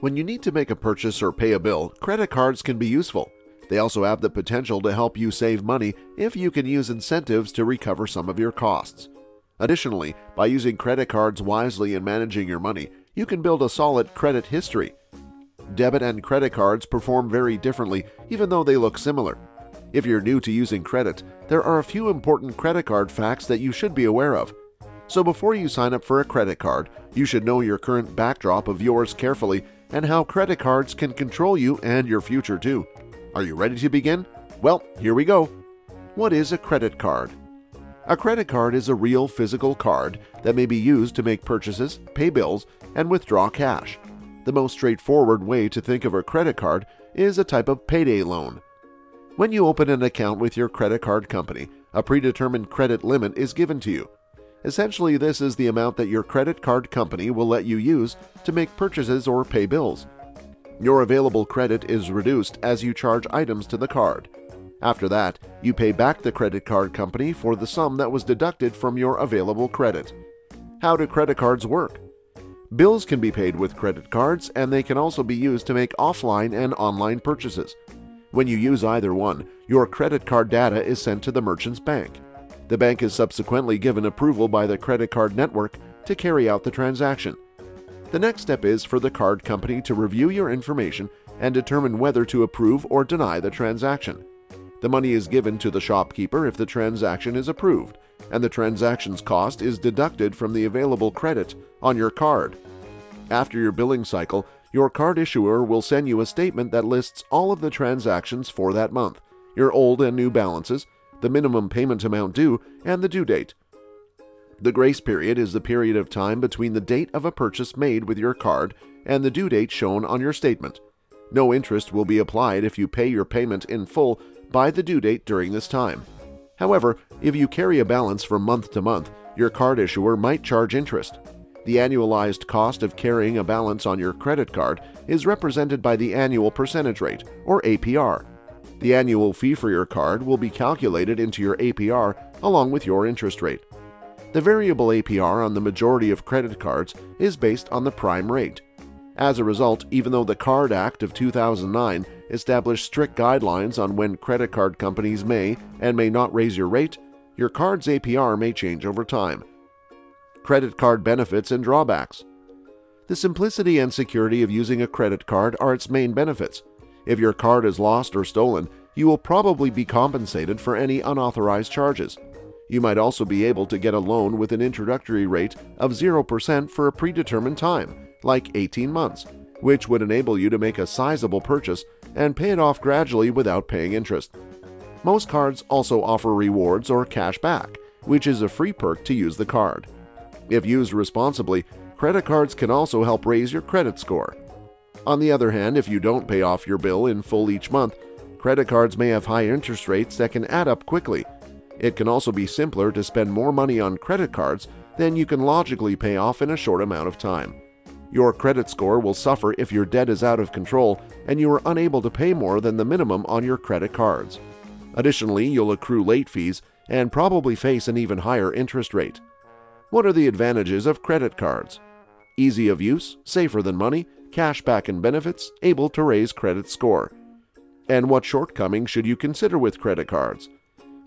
When you need to make a purchase or pay a bill, credit cards can be useful. They also have the potential to help you save money if you can use incentives to recover some of your costs. Additionally, by using credit cards wisely and managing your money, you can build a solid credit history. Debit and credit cards perform very differently, even though they look similar. If you're new to using credit, there are a few important credit card facts that you should be aware of. So before you sign up for a credit card, you should know your current backdrop of yours carefully and how credit cards can control you and your future too. Are you ready to begin? Well, here we go. What is a credit card? A credit card is a real physical card that may be used to make purchases, pay bills, and withdraw cash. The most straightforward way to think of a credit card is a type of payday loan. When you open an account with your credit card company, a predetermined credit limit is given to you. Essentially, this is the amount that your credit card company will let you use to make purchases or pay bills. Your available credit is reduced as you charge items to the card. After that, you pay back the credit card company for the sum that was deducted from your available credit. How do credit cards work? Bills can be paid with credit cards, and they can also be used to make offline and online purchases. When you use either one, your credit card data is sent to the merchant's bank. The bank is subsequently given approval by the credit card network to carry out the transaction. The next step is for the card company to review your information and determine whether to approve or deny the transaction. The money is given to the shopkeeper if the transaction is approved, and the transaction's cost is deducted from the available credit on your card. After your billing cycle, your card issuer will send you a statement that lists all of the transactions for that month, your old and new balances, the minimum payment amount due, and the due date. The grace period is the period of time between the date of a purchase made with your card and the due date shown on your statement. No interest will be applied if you pay your payment in full by the due date during this time. However, if you carry a balance from month to month, your card issuer might charge interest. The annualized cost of carrying a balance on your credit card is represented by the annual percentage rate, or APR. The annual fee for your card will be calculated into your APR along with your interest rate. The variable APR on the majority of credit cards is based on the prime rate. As a result, even though the Card Act of 2009 established strict guidelines on when credit card companies may and may not raise your rate, your card's APR may change over time. Credit card benefits and drawbacks. The simplicity and security of using a credit card are its main benefits. If your card is lost or stolen, you will probably be compensated for any unauthorized charges. You might also be able to get a loan with an introductory rate of 0% for a predetermined time, like 18 months, which would enable you to make a sizable purchase and pay it off gradually without paying interest. Most cards also offer rewards or cash back, which is a free perk to use the card. If used responsibly, credit cards can also help raise your credit score. On the other hand, if you don't pay off your bill in full each month, credit cards may have high interest rates that can add up quickly. It can also be simpler to spend more money on credit cards than you can logically pay off in a short amount of time. Your credit score will suffer if your debt is out of control and you are unable to pay more than the minimum on your credit cards. Additionally, you'll accrue late fees and probably face an even higher interest rate. What are the advantages of credit cards? Easy of use, safer than money, cash back and benefits, able to raise credit score. And what shortcomings should you consider with credit cards?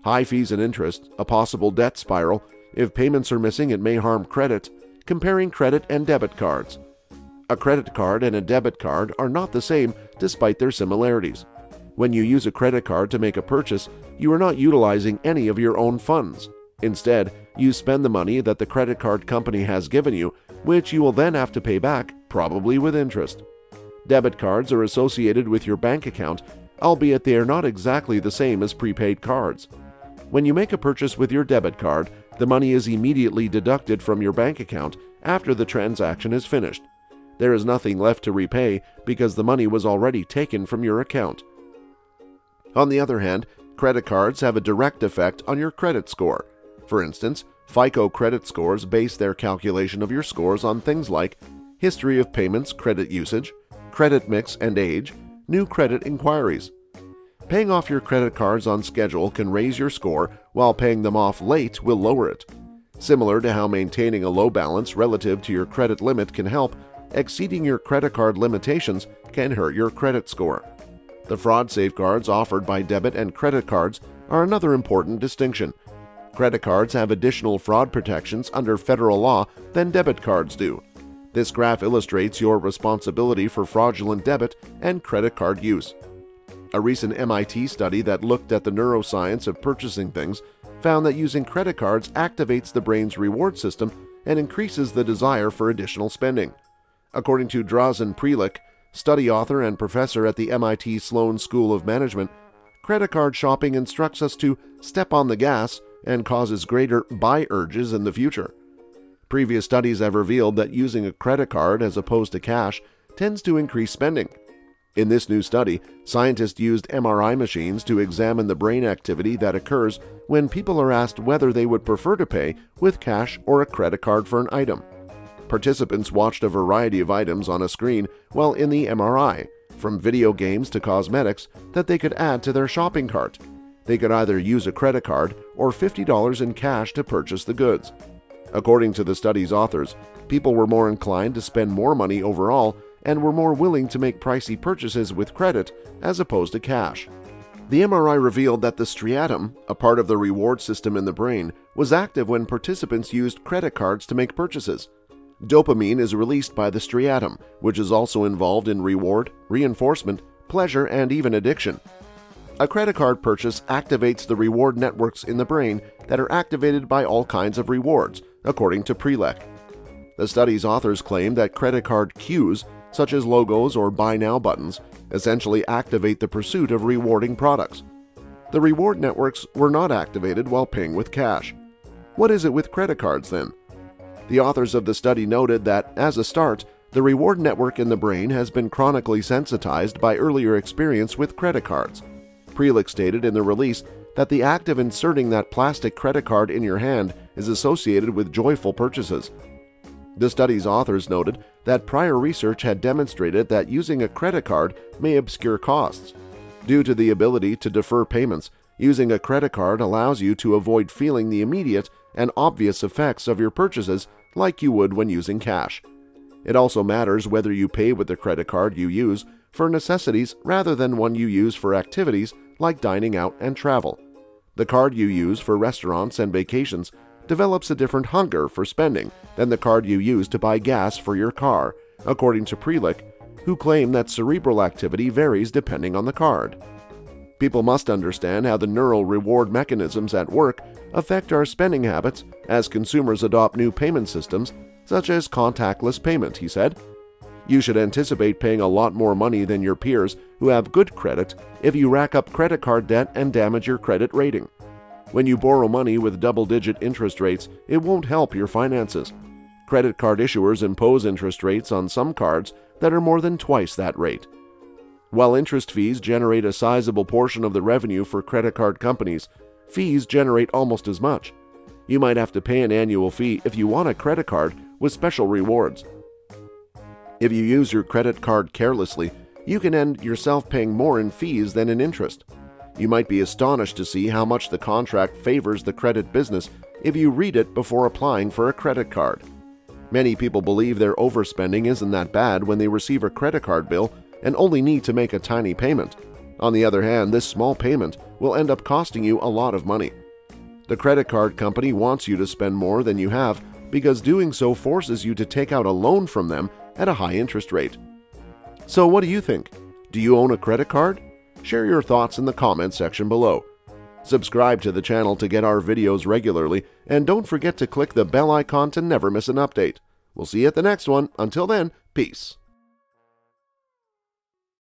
High fees and interest, a possible debt spiral, if payments are missing it may harm credit, comparing credit and debit cards. A credit card and a debit card are not the same despite their similarities. When you use a credit card to make a purchase, you are not utilizing any of your own funds. Instead, you spend the money that the credit card company has given you, which you will then have to pay back, probably with interest. Debit cards are associated with your bank account, albeit they are not exactly the same as prepaid cards. When you make a purchase with your debit card, the money is immediately deducted from your bank account after the transaction is finished. There is nothing left to repay because the money was already taken from your account. On the other hand, credit cards have a direct effect on your credit score. For instance, FICO credit scores base their calculation of your scores on things like history of payments, credit usage, credit mix and age, new credit inquiries. Paying off your credit cards on schedule can raise your score, while paying them off late will lower it. Similar to how maintaining a low balance relative to your credit limit can help, exceeding your credit card limitations can hurt your credit score. The fraud safeguards offered by debit and credit cards are another important distinction. Credit cards have additional fraud protections under federal law than debit cards do. This graph illustrates your responsibility for fraudulent debit and credit card use. A recent MIT study that looked at the neuroscience of purchasing things found that using credit cards activates the brain's reward system and increases the desire for additional spending. According to Drazen Prelec, study author and professor at the MIT Sloan School of Management, credit card shopping instructs us to step on the gas and causes greater buy urges in the future. Previous studies have revealed that using a credit card as opposed to cash tends to increase spending. In this new study, scientists used MRI machines to examine the brain activity that occurs when people are asked whether they would prefer to pay with cash or a credit card for an item. Participants watched a variety of items on a screen while in the MRI, from video games to cosmetics, that they could add to their shopping cart. They could either use a credit card or $50 in cash to purchase the goods. According to the study's authors, people were more inclined to spend more money overall and were more willing to make pricey purchases with credit as opposed to cash. The MRI revealed that the striatum, a part of the reward system in the brain, was active when participants used credit cards to make purchases. Dopamine is released by the striatum, which is also involved in reward, reinforcement, pleasure, and even addiction. A credit card purchase activates the reward networks in the brain that are activated by all kinds of rewards, according to Prelec. The study's authors claim that credit card cues, such as logos or buy now buttons, essentially activate the pursuit of rewarding products. The reward networks were not activated while paying with cash. What is it with credit cards then? The authors of the study noted that, as a start, the reward network in the brain has been chronically sensitized by earlier experience with credit cards. Prelec stated in the release that the act of inserting that plastic credit card in your hand is associated with joyful purchases. The study's authors noted that prior research had demonstrated that using a credit card may obscure costs. Due to the ability to defer payments, using a credit card allows you to avoid feeling the immediate and obvious effects of your purchases like you would when using cash. It also matters whether you pay with the credit card you use for necessities rather than one you use for activities like dining out and travel. The card you use for restaurants and vacations develops a different hunger for spending than the card you use to buy gas for your car, according to Prelec, who claim that cerebral activity varies depending on the card. People must understand how the neural reward mechanisms at work affect our spending habits as consumers adopt new payment systems, such as contactless payment, he said. You should anticipate paying a lot more money than your peers who have good credit if you rack up credit card debt and damage your credit rating. When you borrow money with double-digit interest rates, it won't help your finances. Credit card issuers impose interest rates on some cards that are more than twice that rate. While interest fees generate a sizable portion of the revenue for credit card companies, fees generate almost as much. You might have to pay an annual fee if you want a credit card with special rewards. If you use your credit card carelessly, you can end yourself paying more in fees than in interest. You might be astonished to see how much the contract favors the credit business if you read it before applying for a credit card. Many people believe their overspending isn't that bad when they receive a credit card bill and only need to make a tiny payment. On the other hand, this small payment will end up costing you a lot of money. The credit card company wants you to spend more than you have because doing so forces you to take out a loan from them at a high interest rate. So what do you think? Do you own a credit card? Share your thoughts in the comments section below. Subscribe to the channel to get our videos regularly, and don't forget to click the bell icon to never miss an update. We'll see you at the next one. Until then, peace.